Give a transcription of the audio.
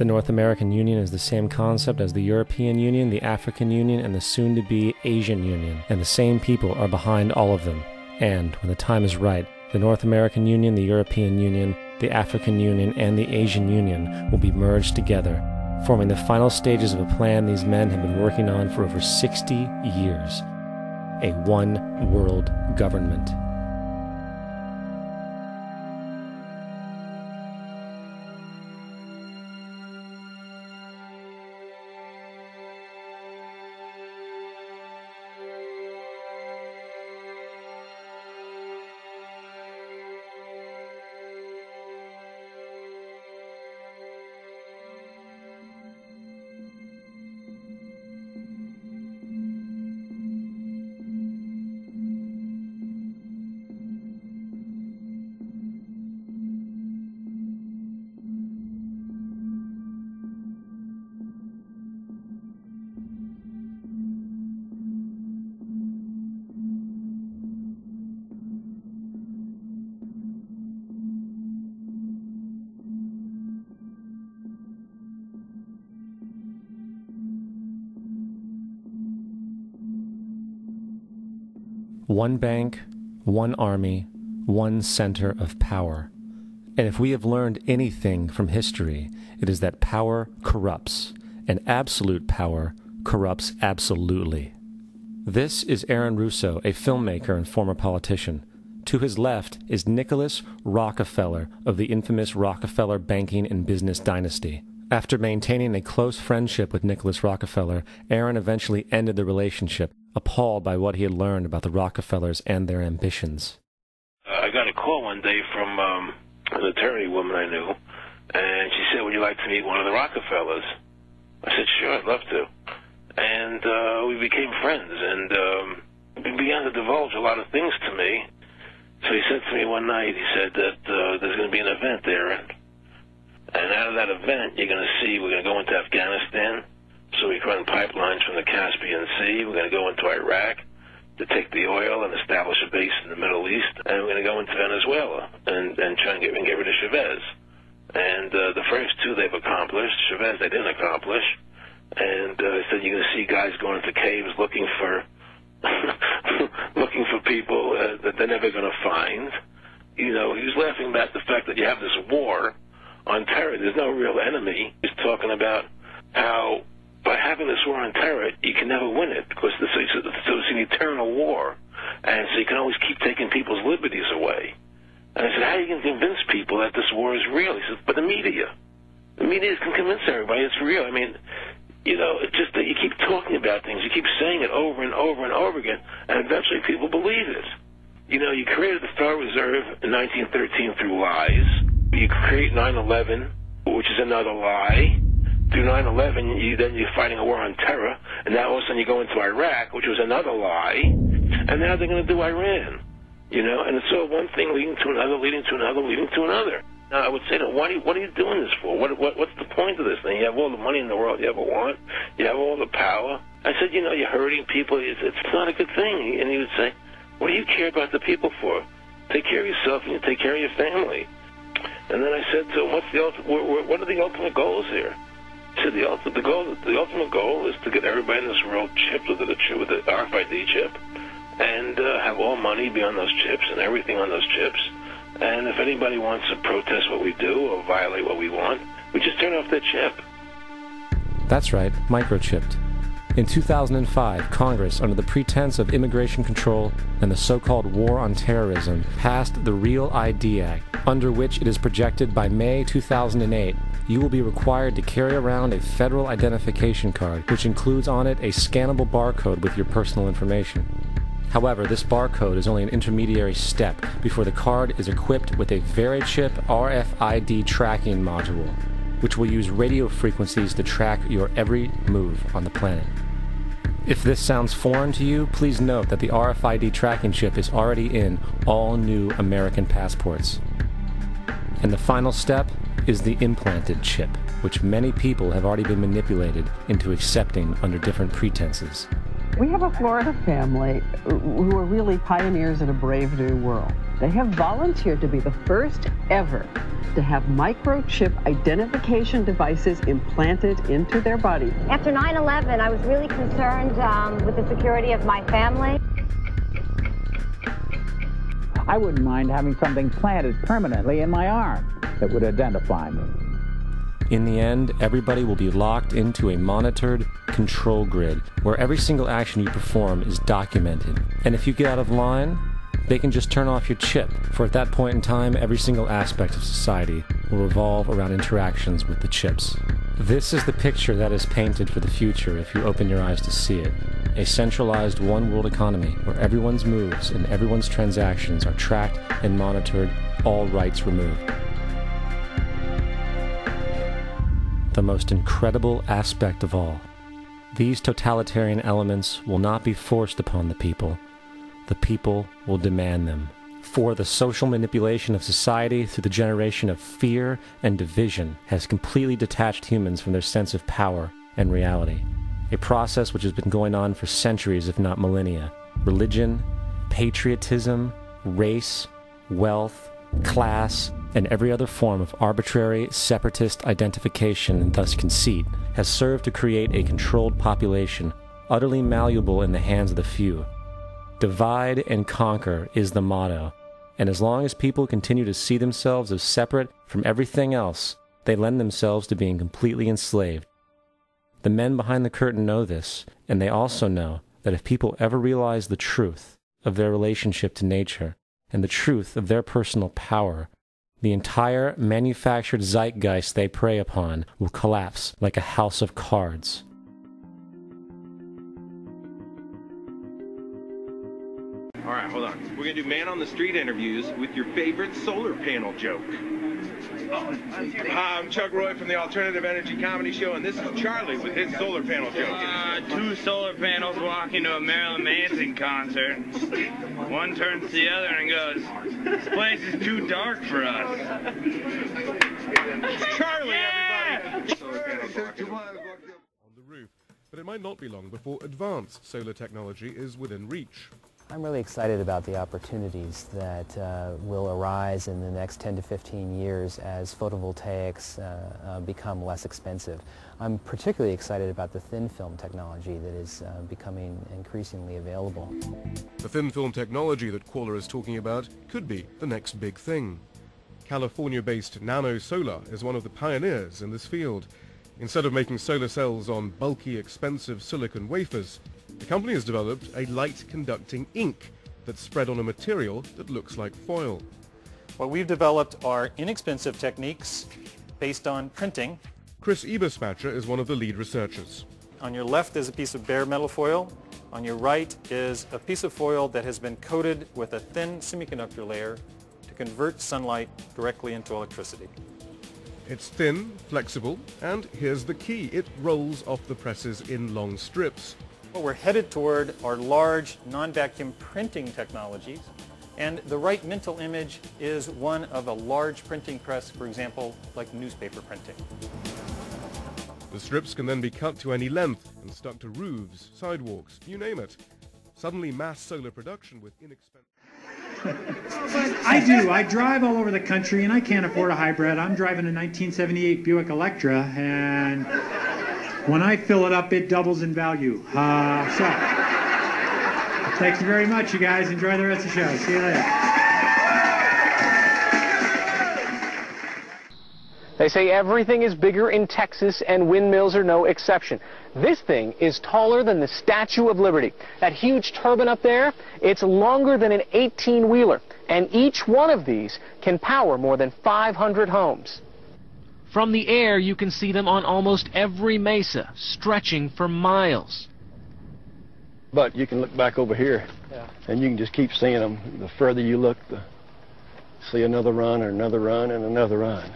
The North American Union is the same concept as the European Union, the African Union, and the soon-to-be Asian Union, and the same people are behind all of them. And, when the time is right, the North American Union, the European Union, the African Union, and the Asian Union will be merged together, forming the final stages of a plan these men have been working on for over 60 years. A one-world government. One bank, one army, one center of power. And if we have learned anything from history, it is that power corrupts, and absolute power corrupts absolutely. This is Aaron Russo, a filmmaker and former politician. To his left is Nicholas Rockefeller of the infamous Rockefeller banking and business dynasty. After maintaining a close friendship with Nicholas Rockefeller, Aaron eventually ended the relationship, appalled by what he had learned about the Rockefellers and their ambitions. I got a call one day from an attorney woman I knew, and she said, "Would you like to meet one of the Rockefellers?" I said, "Sure, I'd love to." And we became friends, and he began to divulge a lot of things to me. So he said to me one night, he said that there's going to be an event there, and out of that event, you're going to see we're going to go into Afghanistan, so we run pipelines from the Caspian Sea. We're going to go into Iraq to take the oil and establish a base in the Middle East. And we're going to go into Venezuela and try and get rid of Chavez. And the first two they've accomplished. Chavez they didn't accomplish. And so you're going to see guys going into caves looking for looking for people that they're never going to find. You know, he was laughing about the fact that you have this war on terror. There's no real enemy. He's talking about how by having this war on terror, you can never win it, because it's an eternal war, and so you can always keep taking people's liberties away. And I said, how are you going to convince people that this war is real? He says, but the media. The media can convince everybody it's real. I mean, you know, it's just that you keep talking about things, you keep saying it over and over and over again, and eventually people believe it. You know, you created the Federal Reserve in 1913 through lies. You create 9/11, which is another lie. Through 9/11, you're fighting a war on terror, and now all of a sudden you go into Iraq, which was another lie, and now they're going to do Iran, you know, and it's all one thing leading to another, leading to another, leading to another. Now, I would say, what are you doing this for? What's the point of this thing? You have all the money in the world you ever want. You have all the power. I said, you know, you're hurting people. It's not a good thing. And he would say, what do you care about the people for? Take care of yourself, and you take care of your family. And then I said to him, what are the ultimate goals here? So the ultimate goal is to get everybody in this world chipped with the RFID chip, and have all money be on those chips and everything on those chips. And if anybody wants to protest what we do or violate what we want, we just turn off their chip. That's right, microchipped. In 2005, Congress, under the pretense of immigration control and the so-called war on terrorism, passed the Real ID Act, under which it is projected by May 2008, you will be required to carry around a federal identification card, which includes on it a scannable barcode with your personal information. However, this barcode is only an intermediary step before the card is equipped with a VeriChip RFID tracking module, which will use radio frequencies to track your every move on the planet. If this sounds foreign to you, please note that the RFID tracking chip is already in all new American passports. And the final step is the implanted chip, which many people have already been manipulated into accepting under different pretenses. We have a Florida family who are really pioneers in a brave new world. They have volunteered to be the first ever to have microchip identification devices implanted into their body. After 9/11, I was really concerned with the security of my family. I wouldn't mind having something planted permanently in my arm that would identify me. In the end, everybody will be locked into a monitored control grid where every single action you perform is documented. And if you get out of line, they can just turn off your chip, for at that point in time, every single aspect of society will revolve around interactions with the chips. This is the picture that is painted for the future if you open your eyes to see it. A centralized one-world economy where everyone's moves and everyone's transactions are tracked and monitored, all rights removed. The most incredible aspect of all. These totalitarian elements will not be forced upon the people. The people will demand them. For the social manipulation of society through the generation of fear and division has completely detached humans from their sense of power and reality. A process which has been going on for centuries, if not millennia. Religion, patriotism, race, wealth, class, and every other form of arbitrary, separatist identification and thus conceit has served to create a controlled population, utterly malleable in the hands of the few. Divide and conquer is the motto, and as long as people continue to see themselves as separate from everything else, they lend themselves to being completely enslaved. The men behind the curtain know this, and they also know that if people ever realize the truth of their relationship to nature and the truth of their personal power, the entire manufactured zeitgeist they prey upon will collapse like a house of cards. All right, hold on. We're going to do man on the street interviews with your favorite solar panel joke. I'm Chuck Roy from the Alternative Energy Comedy Show, and this is Charlie with his solar panel joke. Two solar panels walk into a Marilyn Manson concert. One turns to the other and goes, "This place is too dark for us." It's Charlie, everybody! Solar panel on the roof, but it might not be long before advanced solar technology is within reach. I'm really excited about the opportunities that will arise in the next 10 to 15 years as photovoltaics become less expensive. I'm particularly excited about the thin film technology that is becoming increasingly available. The thin film technology that Kohler is talking about could be the next big thing. California-based NanoSolar is one of the pioneers in this field. Instead of making solar cells on bulky, expensive silicon wafers, the company has developed a light-conducting ink that's spread on a material that looks like foil. What we've developed are inexpensive techniques based on printing. Chris Eberspatcher is one of the lead researchers. On your left is a piece of bare metal foil. On your right is a piece of foil that has been coated with a thin semiconductor layer to convert sunlight directly into electricity. It's thin, flexible, and here's the key. It rolls off the presses in long strips. What we're headed toward are large non-vacuum printing technologies, and the right mental image is one of a large printing press, for example, like newspaper printing. The strips can then be cut to any length and stuck to roofs, sidewalks, you name it. Suddenly mass solar production with inexpensive... But I drive all over the country and I can't afford a hybrid. I'm driving a 1978 Buick Electra, and when I fill it up, it doubles in value. So, thanks very much, you guys. Enjoy the rest of the show. See you later. They say everything is bigger in Texas, and windmills are no exception. This thing is taller than the Statue of Liberty. That huge turbine up there, it's longer than an 18-wheeler, and each one of these can power more than 500 homes. From the air, you can see them on almost every mesa, stretching for miles. But you can look back over here, and you can just keep seeing them. The further you look, see another run and another run and another run.